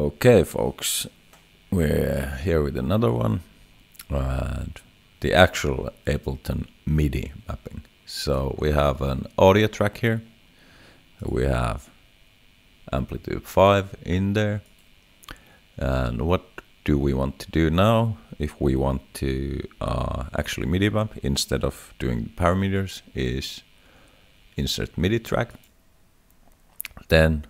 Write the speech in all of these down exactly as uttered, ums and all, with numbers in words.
Okay, folks, we're here with another one, and the actual Ableton MIDI mapping. So we have an audio track here. We have AmpliTube five in there. And what do we want to do now? If we want to uh, actually MIDI map instead of doing parameters, is insert MIDI track, then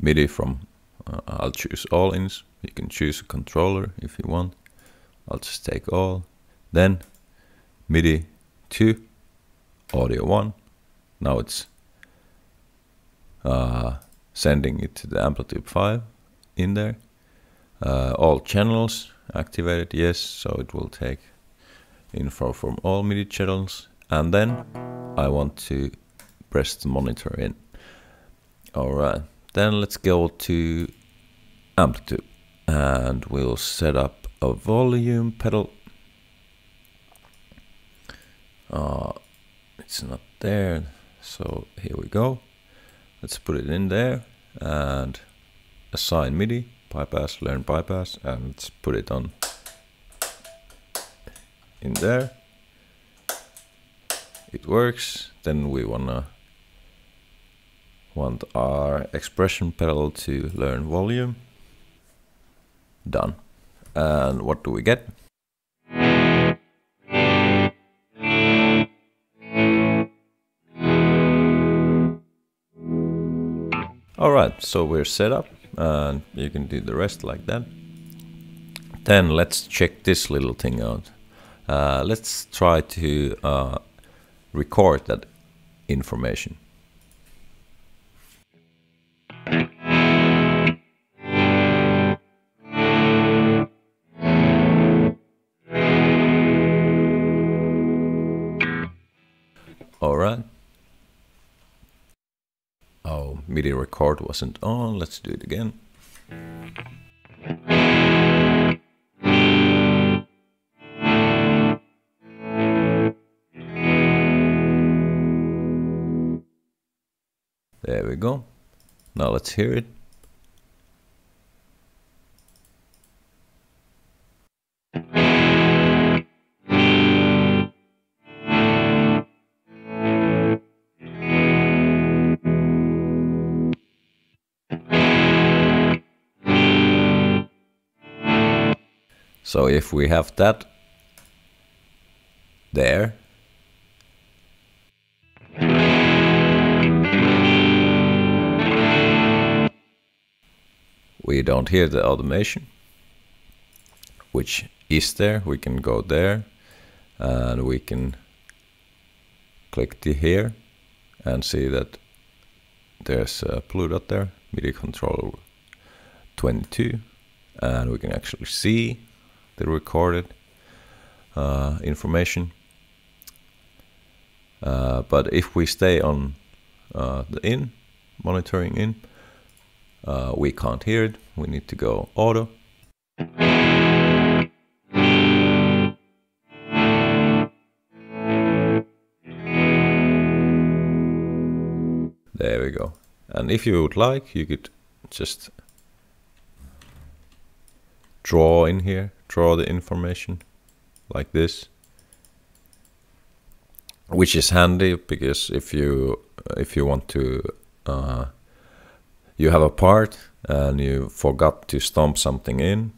MIDI from uh, I'll choose all ins. You can choose a controller if you want. I'll just take all. Then MIDI two, audio one. Now it's uh, sending it to the AmpliTube five in there. Uh, all channels activated, yes, so it will take info from all MIDI channels. And then I want to press the monitor in. Alright, then let's go to AmpliTube and we'll set up a volume pedal. Uh, it's not there, so here we go. Let's put it in there and assign MIDI, bypass, learn bypass, and let's put it on in there. It works. Then we wanna want our expression pedal to learn volume. Done. And what do we get? Alright, so we're set up and you can do the rest like that. Then let's check this little thing out. Uh, let's try to uh, record that information. All right. Oh, MIDI record wasn't on. Let's do it again. There we go. Now let's hear it. So if we have that there, we don't hear the automation, which is there. We can go there and we can click to here and see that there's a blue dot there, MIDI controller twenty-two, and we can actually see the recorded uh, information. Uh, but if we stay on uh, the in, monitoring in, uh, we can't hear it. We need to go auto. There we go. And if you would like, you could just draw in here, draw the information like this, which is handy because if you if you want to uh, you have a part and you forgot to stomp something in,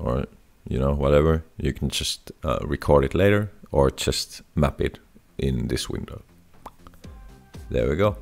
or you know, whatever, you can just uh, record it later or just map it in this window. There we go.